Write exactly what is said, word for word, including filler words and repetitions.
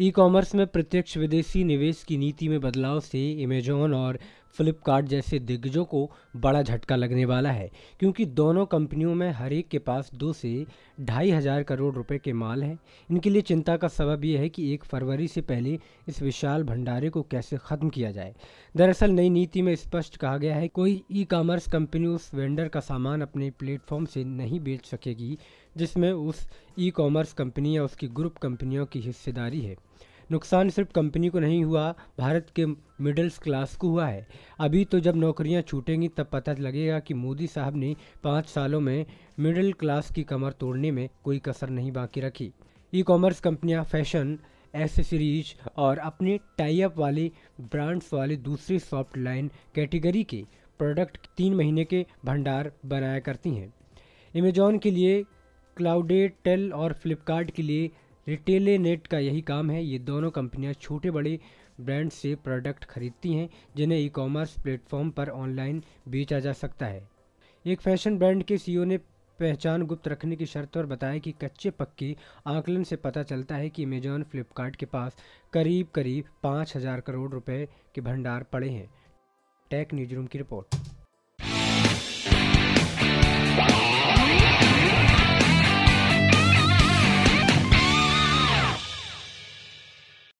E commerce में प्रत्यक्ष विदेशी निवेश की नीति में बदलाव से अमेजॉन और फ्लिपकार्ट जैसे दिग्गजों को बड़ा झटका लगने वाला है, क्योंकि दोनों कंपनियों में हर एक के पास दो से ढाई हज़ार करोड़ रुपए के माल हैं। इनके लिए चिंता का सबब यह है कि एक फरवरी से पहले इस विशाल भंडारे को कैसे ख़त्म किया जाए। दरअसल नई नीति में स्पष्ट कहा गया है कोई ई कॉमर्स कंपनी उस वेंडर का सामान अपने प्लेटफॉर्म से नहीं बेच सकेगी जिसमें उस ई कॉमर्स कंपनी या उसकी ग्रुप कंपनियों की हिस्सेदारी है। नुकसान सिर्फ कंपनी को नहीं हुआ, भारत के मिडिल्स क्लास को हुआ है। अभी तो जब नौकरियां छूटेंगी तब पता लगेगा कि मोदी साहब ने पाँच सालों में मिडिल क्लास की कमर तोड़ने में कोई कसर नहीं बाकी रखी। ई कॉमर्स कंपनियां फैशन, एसेसरीज और अपने टाई अप वाले ब्रांड्स वाले दूसरी सॉफ्ट लाइन कैटेगरी के प्रोडक्ट तीन महीने के भंडार बनाया करती हैं। अमेजॉन के लिए क्लाउडेटेल और फ्लिपकार्ट के लिए रिटेल नेट का यही काम है। ये दोनों कंपनियां छोटे बड़े ब्रांड से प्रोडक्ट खरीदती हैं जिन्हें ई कॉमर्स प्लेटफॉर्म पर ऑनलाइन बेचा जा सकता है। एक फैशन ब्रांड के सीईओ ने पहचान गुप्त रखने की शर्त पर बताया कि कच्चे पक्के आकलन से पता चलता है कि अमेजॉन फ्लिपकार्ट के पास करीब करीब पाँच हज़ार करोड़ रुपए के भंडार पड़े हैं। टेक न्यूज़रूम की रिपोर्ट।